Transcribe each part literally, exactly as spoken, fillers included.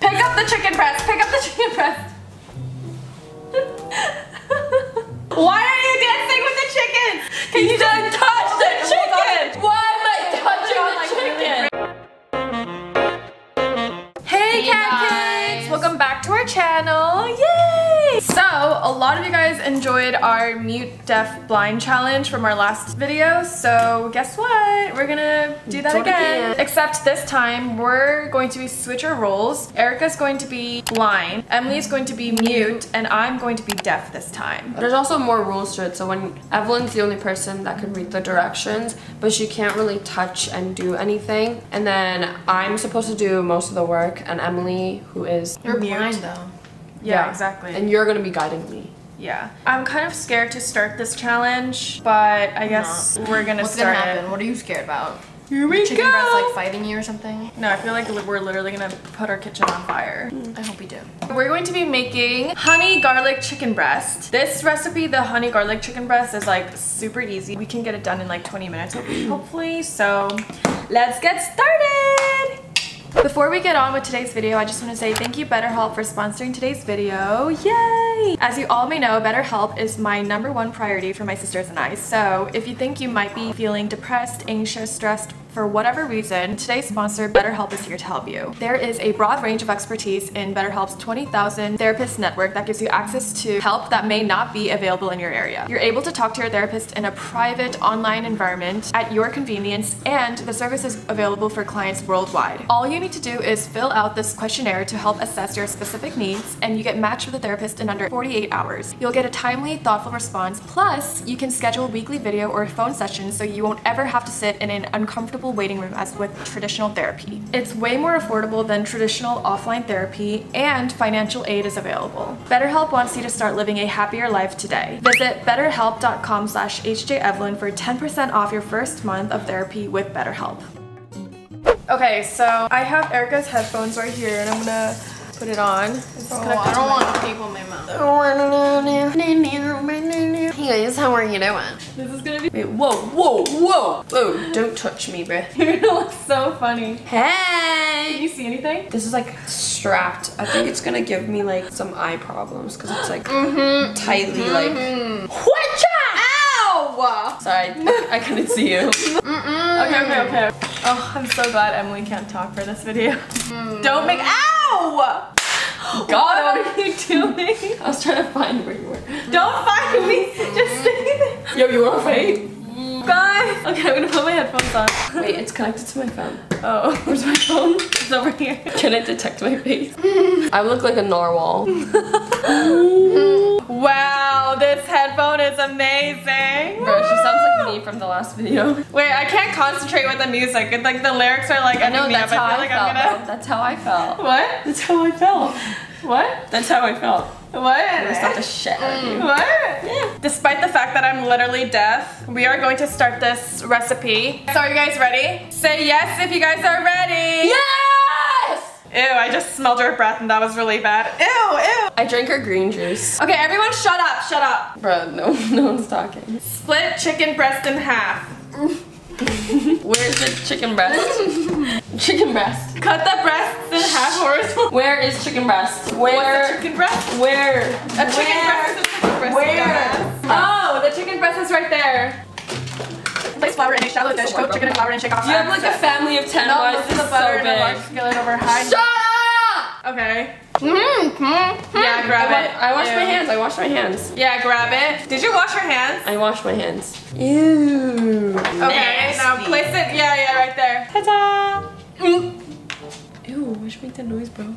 Pick up the chicken breast. Pick up the chicken breast. Why are you dancing with the chicken? Can you just touch the chicken? Why am I touching the chicken? Hey, cat kids! Welcome back to our channel. Yay! So, a lot of you guys enjoyed our mute, deaf, blind challenge from our last video. So, guess what? We're gonna do that again. Except this time, we're going to switch our roles. Erica's going to be blind, Emily's going to be mute, and I'm going to be deaf this time. There's also more rules to it. So, when Evelyn's the only person that can read the directions, but she can't really touch and do anything. And then I'm supposed to do most of the work, and Emily, who is. You're blind though. Yeah, yeah, exactly. And you're gonna be guiding me. Yeah. I'm kind of scared to start this challenge, but I guess no. we're gonna What's start gonna happen? It. What are you scared about? Here we Chicken go! Chicken breast like fighting you or something? No, I feel like we're literally gonna put our kitchen on fire. Mm. I hope we do. We're going to be making honey garlic chicken breast. This recipe, the honey garlic chicken breast, is like super easy. We can get it done in like twenty minutes, hopefully. So let's get started! Before we get on with today's video, I just want to say thank you BetterHelp for sponsoring today's video. Yay! As you all may know, BetterHelp is my number one priority for my sisters and I. So if you think you might be feeling depressed, anxious, stressed, for whatever reason, today's sponsor, BetterHelp, is here to help you. There is a broad range of expertise in BetterHelp's twenty thousand therapist network that gives you access to help that may not be available in your area. You're able to talk to your therapist in a private online environment at your convenience, and the service is available for clients worldwide. All you need to do is fill out this questionnaire to help assess your specific needs, and you get matched with a therapist in under forty-eight hours. You'll get a timely, thoughtful response, plus you can schedule weekly video or phone sessions so you won't ever have to sit in an uncomfortable waiting room as with traditional therapy. It's way more affordable than traditional offline therapy, and financial aid is available. BetterHelp wants you to start living a happier life today. Visit betterhelp dot com slash H J Evelyn for ten percent off your first month of therapy with BetterHelp. Okay, so I have Erica's headphones right here, and I'm gonna put it on. It's oh, I don't want to people in my mouth. Hey guys, how are you doing? This is gonna be. Wait, whoa, whoa, whoa, whoa! Don't touch me, bruh. You're gonna look so funny. Hey! Can you see anything? This is like strapped. I think it's gonna give me like some eye problems because it's like mm-hmm, tightly mm-hmm. like. Whatcha? Ow! Sorry, I couldn't see you. Mm-mm. Okay, okay, okay. Oh, I'm so glad Emily can't talk for this video. Mm. Don't make. Ow! God, what are you doing? I was trying to find where you were. Don't find me! Just stay there. Yo, you wanna wait? Guys! Okay, I'm gonna put my headphones on. Wait, it's connected to my phone. Oh, where's my phone? It's over here. Can it detect my face? I look like a narwhal. Wow, this headphone is amazing. Bro, she sounds like me from the last video. Wait, I can't concentrate with the music. It's like the lyrics are like. I know that's how I, I like felt. Gonna... That's how I felt. What? That's how I felt. What? That's how I felt. What? I stopped the shit out of you. What? Yeah. Despite the fact that I'm literally deaf, we are going to start this recipe. So are you guys ready? Say yes if you guys are ready. Yes! Ew, I just smelled her breath and that was really bad. Ew, ew. I drank her green juice. Okay, everyone shut up, shut up. Bro, no, no one's talking. Split chicken breast in half. Where's the chicken breast? Chicken breast. Cut the breasts in half horizontal. Where is chicken breast? Where? What's the chicken breast? Where? A chicken breast is a chicken breast. Where? Oh, the chicken breast is right there. Place flour in a shallow dish, coat chicken and flour and shake off. You have like a family of ten. No, this is so big. Shut up! Okay. Mm-hmm. Yeah, grab I it. I washed my hands. I washed my hands. Yeah, grab it. Did you wash your hands? I washed my hands. Ew. Okay, nasty. Now place it. Yeah, yeah, right there. Ta-da! Mm. Ew, why should you make that noise, bro?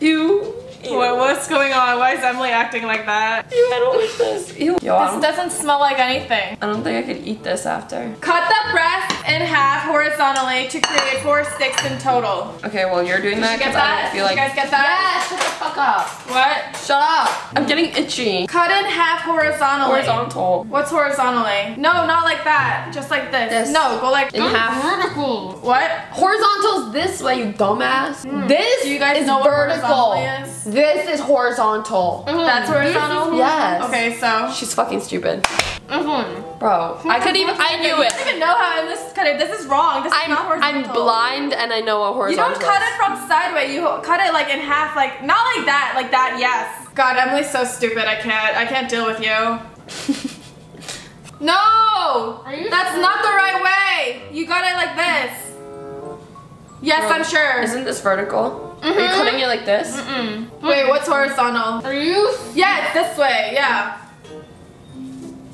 Ew. Ew. What, what's going on? Why is Emily acting like that? Ew, I don't like this. Ew. Yo, this doesn't smell like anything. I don't think I could eat this after. Cut the breast in half horizontally to create four sticks in total. Okay, well you're doing that. Did you get that? I feel like... Did you guys get that? Yes, shut the fuck up. What? Shut up. I'm getting itchy. Cut in half horizontally. Horizontal. What's horizontally? No, not like that. Just like this. This. No, go like in go half. Vertical. What? Horizontal's this way, you dumbass. Mm. This Do you guys is know vertical. What is? This is horizontal. Mm-hmm. That's horizontal? Yes. Okay, so. She's fucking stupid. Mm-hmm. Bro, I couldn't even, I knew it. I don't even know how in this cutter. This is wrong. This is I'm, not horizontal. I'm blind and I know a horizontal. You don't cut it from sideways. You cut it like in half, like, not like that, like that, yes. God, Emily's so stupid. I can't, I can't deal with you. No! You that's not the right way! You got it like this. Yes, no, I'm sure. Isn't this vertical? Mm-hmm. Are you cutting it like this? Mm-mm. Wait, what's horizontal? Are you? Yeah, it's this way, yeah.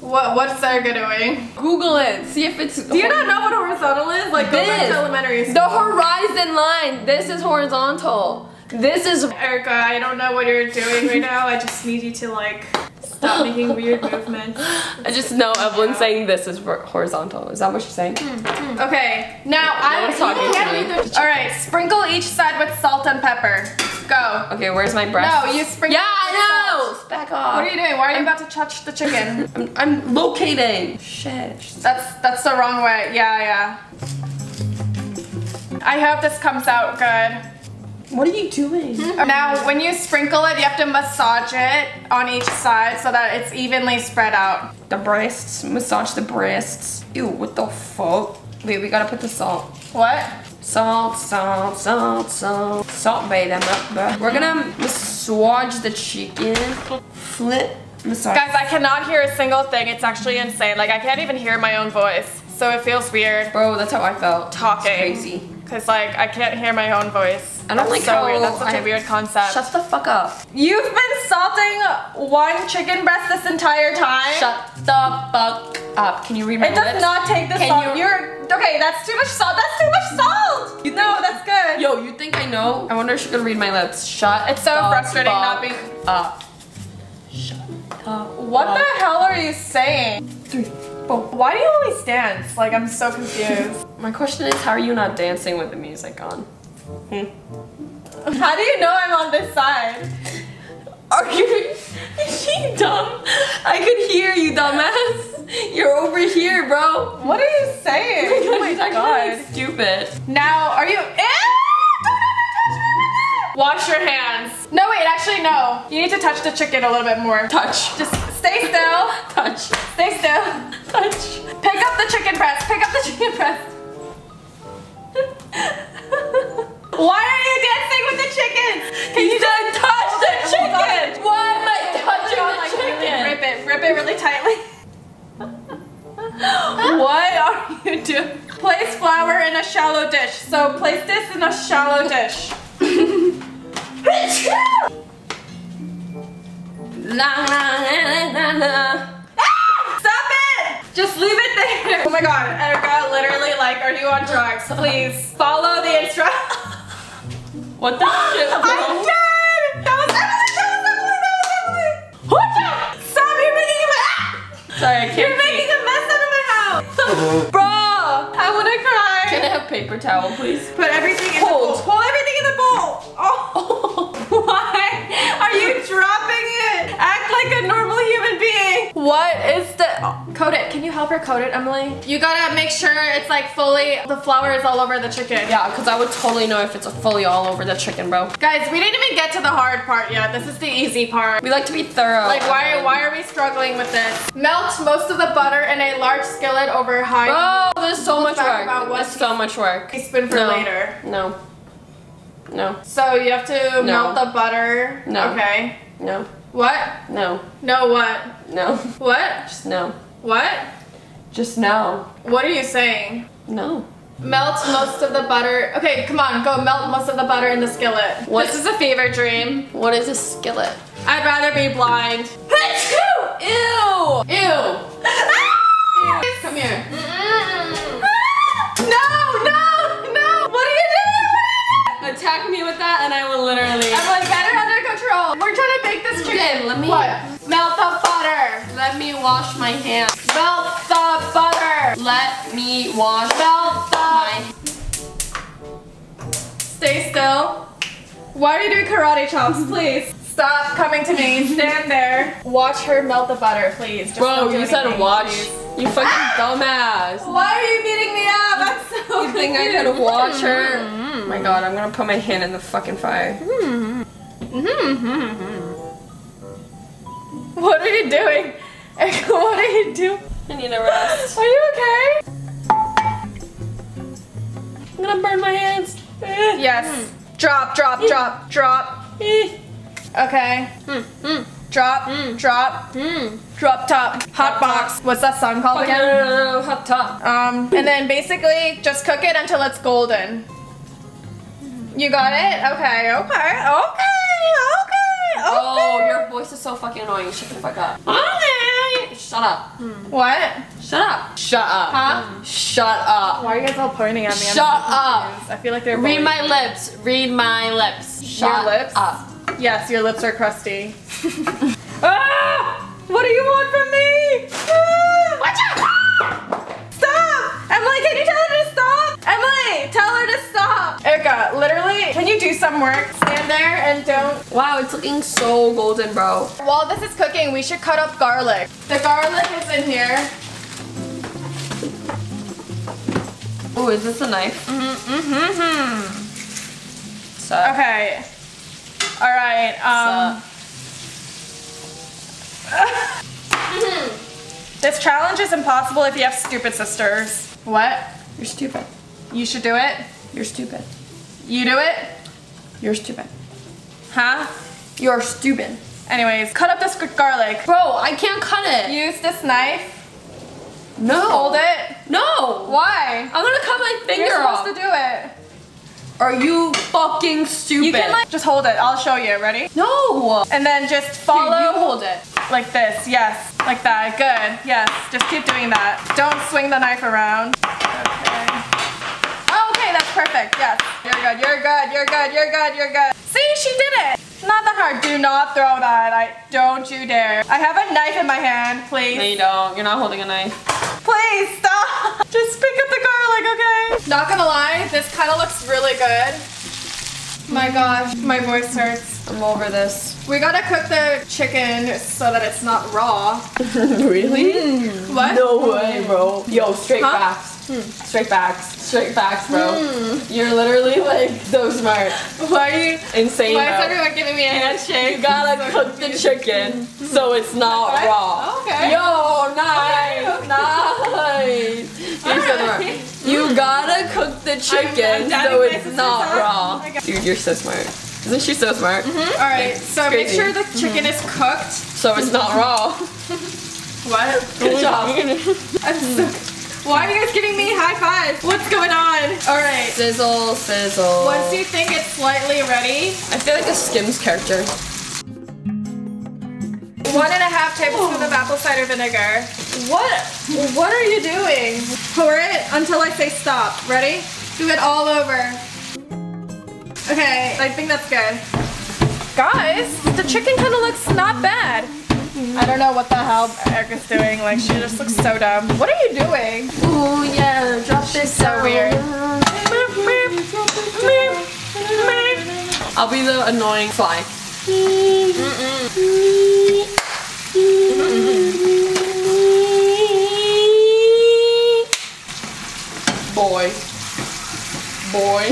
What? What's Serga doing? Google it. See if it's... Do you not know what horizontal is? Like, go back to elementary school. The horizon line. This is horizontal. This is... Erica, I don't know what you're doing right now. I just need you to, like, stop making weird movements. I just know Evelyn saying this is horizontal. Is that what you're saying? Mm -hmm. Okay. Now, I was talking to me. All right, sprinkle each side with salt and pepper. Go. Okay, where's my breast? No, you sprinkle. Yeah, I know. Salt. Back off. What are you doing? Why are you I'm, about to touch the chicken? I'm, I'm locating. Shit. That's that's the wrong way. Yeah, yeah. I hope this comes out good. What are you doing? Now, when you sprinkle it, you have to massage it on each side so that it's evenly spread out. The breasts, massage the breasts. Ew, what the fuck? Wait, we gotta put the salt. What? Salt, salt, salt, salt. Salt bait them up, bruh. We're gonna massage the chicken. Flip, massage. Guys, I cannot hear a single thing. It's actually insane. Like, I can't even hear my own voice. So it feels weird. Bro, that's how I felt. Talking. It's crazy. Cause like, I can't hear my own voice. I don't like so weird. That's such a weird concept. Shut the fuck up. You've been salting one chicken breast this entire time? Shut the fuck up. Can you read my lips? It does not take the salt. You... You're, okay, that's too much salt. That's too much salt. You know, that's good. Yo, you think I know? I wonder if she can read my lips. Shut It's so the frustrating fuck not being up. Shut up. What up. The hell are you saying? Three. Why do you always dance? Like, I'm so confused. My question is, how are you not dancing with the music on? Hmm. How do you know I'm on this side? Are you... Is she dumb? I could hear you, dumbass. You're over here, bro. What are you saying? Oh my god. Oh my god. Stupid. Now, are you... Wash your hands. No, wait, actually, no. You need to touch the chicken a little bit more. Touch. Just stay still. Touch. Stay still. Touch. Pick up the chicken breast. Pick up the chicken breast. Why are you dancing with the chicken? Can you, you just touch the it, chicken? Why am I touching on, the like, chicken? Really rip it. Rip it really tightly. What are you doing? Place flour in a shallow dish. So place this in a shallow dish. La, la, la, la, la. Ah! Stop it! Just leave it there! Oh my god, Erica, literally, like, are you on drugs? Please follow the instructions. What the shit, bro? I'm dead! That was Emily! That was Emily! That was Emily! What the? Stop! You're making a mess! Sorry, I can't. You're making a mess out of my house! Bro, I wanna cry. Can I have paper towel, please? Put everything in Hold. the bowl. Hold everything in the bowl! Oh! Why are you dropping it? Act like a normal human being. What is the... Oh. Coat it. Can you help her coat it, Emily? You gotta make sure it's like fully... The flour is all over the chicken. Yeah, because I would totally know if it's fully all over the chicken, bro. Guys, we didn't even get to the hard part yet. This is the easy part. We like to be thorough. Like, why, um, why are we struggling with this? Melt most of the butter in a large skillet over high... Bro, there's so much work. There's so much work. Teaspoon for no. later. No. No. So you have to no. melt the butter. No. Okay. No. What? No. No what? No. What? Just no. What? Just no. What are you saying? No. Melt most of the butter. Okay, come on, go melt most of the butter in the skillet. What? This is a fever dream. What is a skillet? I'd rather be blind. Ew! Ew! Ew! Come here. No! No! Attack me with that and I will literally... Everyone, get her under control. We're trying to make this chicken. Okay, let me... What? Melt the butter. Let me wash my hands. Melt the butter. Let me wash Melt the... my... Stay still. Why are you doing karate chops, please? Stop coming to me. Stand there. Watch her melt the butter, please. Just Bro, you said anything, watch. Please. You fucking dumbass. Why are you beating me up? I'm so You confused. Think I gotta watch her? Oh my god, I'm gonna put my hand in the fucking fire. What are you doing? What are you doing? I need a rest. Are you okay? I'm gonna burn my hands. Yes. Mm. Drop, drop, mm. drop, drop. Mm. Okay. Mm. Mm. Drop, mm. drop, mm. drop top. Hot box. What's that song called again? No, no, no. Hot top. Um, and then basically just cook it until it's golden. You got it? Okay, okay, okay, okay, okay. Oh, your voice is so fucking annoying. Shut the fuck up. Okay. Shut up. Hmm. What? Shut up. Shut up. Huh? Shut up. Why are you guys all pointing at me? Shut I'm up. I feel like they're Read bullying. my lips. Read my lips. Shut your lips? up. Yes, your lips are crusty. Ah! What do you want from me? Ah! Watch out! Stop! Emily, can you tell her to stop? Emily, tell her to stop! Erica, literally, can you do some work? Stand there and don't... Wow, it's looking so golden, bro. While this is cooking, we should cut up garlic. The garlic is in here. Oh, is this a knife? Mm-hmm, mm-hmm, mm-hmm. So. Okay. All right, um... This challenge is impossible if you have stupid sisters. What? You're stupid. You should do it? You're stupid. You do it? You're stupid. Huh? You're stupid. Anyways, cut up this garlic. Bro, I can't cut it. Use this knife. No. Just hold it. No. Why? I'm gonna cut my finger You're off. You're supposed to do it. Are you fucking stupid? You can like, just hold it. I'll show you. Ready? No. And then just follow. Dude, you hold it. Like this. Yes. Like that. Good. Yes. Just keep doing that. Don't swing the knife around. Okay. Oh, okay. That's perfect. Yes. You're good. You're good. You're good. You're good. You're good. See? She did it. Not that hard. Do not throw that. I don't you dare. I have a knife in my hand. Please. No, you don't. You're not holding a knife. Please stop. Just pick up the garlic, okay? Not gonna lie, this kind of looks really good. My gosh, my voice hurts. I'm over this. We gotta cook the chicken so that it's not raw. Really? Mm. What? No way, bro. Yo, straight huh? facts. Mm. Straight facts. Straight facts, bro. Mm. You're literally like so smart. Why are you insane? Why is everyone giving me a handshake? You gotta cook the chicken so it's not what? raw. Okay. Yo, nice, okay. nice. You're right. so smart. You gotta cook the chicken I'm, I'm so it's not up. raw. Oh Dude, you're so smart. Isn't she so smart? Mm-hmm. All right, it's so crazy. Make sure the chicken mm-hmm. is cooked. So it's not raw. What? Good job. I'm so, why are you guys giving me high fives? What's going on? All right. Sizzle, sizzle. Once you think it's slightly ready. I feel like a Skims character. One and a half tablespoons of apple cider vinegar. What? What are you doing? Pour it until I say stop. Ready? Do it all over. Okay, I think that's good. Guys, the chicken kind of looks not bad. I don't know what the hell Erica's doing. Like, she just looks so dumb. What are you doing? Ooh, yeah, drop this so down. weird. I'll be the annoying fly. Mm-mm. Boy. Boy.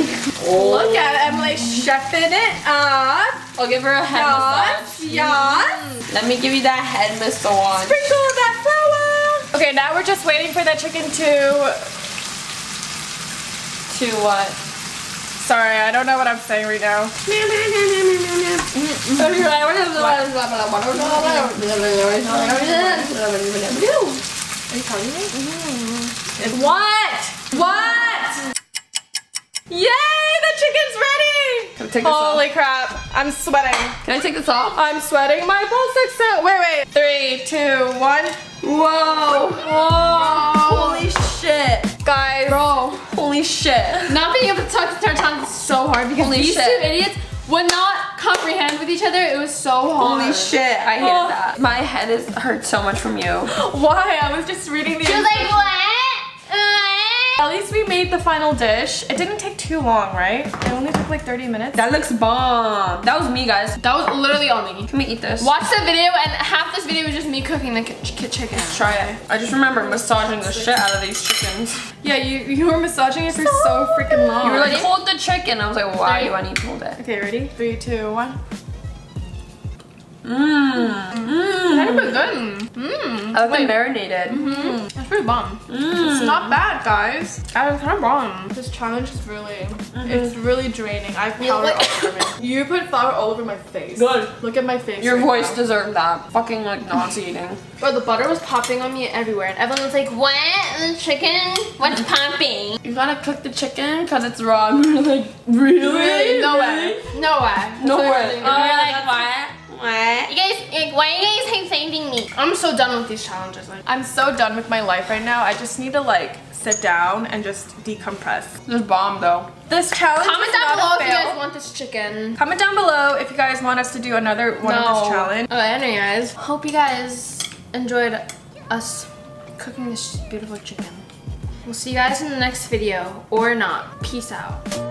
Oh. Look at it, Emily chefing it up. I'll give her a head massage. Yes. Let me give you that head massage. Sprinkle that flour. Okay, now we're just waiting for that chicken to... To what? Sorry, I don't know what I'm saying right now. Are you calling me? What? What? Yay! The chicken's ready! Can I take this Holy off? crap. I'm sweating. Can I take this off? I'm sweating my balls out. Wait, wait. Three, two, one. Whoa. Whoa. Holy shit. Guys. Bro. Holy shit. Not being able to talk to our tongue is so hard because Holy these shit. two idiots would not comprehend with each other. It was so hard. Holy shit. I hated oh. that. My head is hurt so much from you. Why? I was just reading the- She was like, what? Uh, At least we made the final dish. It didn't take too long, right? It only took like thirty minutes. That looks bomb. That was me, guys. That was literally on me. Can we eat this? Watch the video and half this video was just me cooking the chicken. Let's try it. I just remember massaging the shit out of these chickens. Yeah, you, you were massaging it for so, so freaking long. You were like, hold the chicken. I was like, why do I need to hold it? Okay, ready? Three, two, one. Mmm. Mmm. That's pretty good. Mmm. I like Wait. the marinated. Mm-hmm. That's pretty bomb. Mm. It's not bad, guys. I was kind of wrong. This challenge is really, mm-hmm. it's really draining. I have powder all over me. You put flour all over my face. Good. Look at my face. Your right voice now. deserved that. Fucking like Nazi eating. Bro, the butter was popping on me everywhere, and everyone was like, "What? The chicken? What's popping?" You gotta cook the chicken because it's raw. We were like, really? really? No really? way. No way. No so way. We were like, what? What? You guys, like, why are you guys hate saving me? I'm so done with these challenges. Like, I'm so done with my life right now. I just need to like sit down and just decompress. Just bomb though. This challenge. Comment down below if you guys want this chicken. Comment down below if you guys want us to do another one no. of this challenge. Okay, anyways, hope you guys enjoyed us cooking this beautiful chicken. We'll see you guys in the next video or not. Peace out.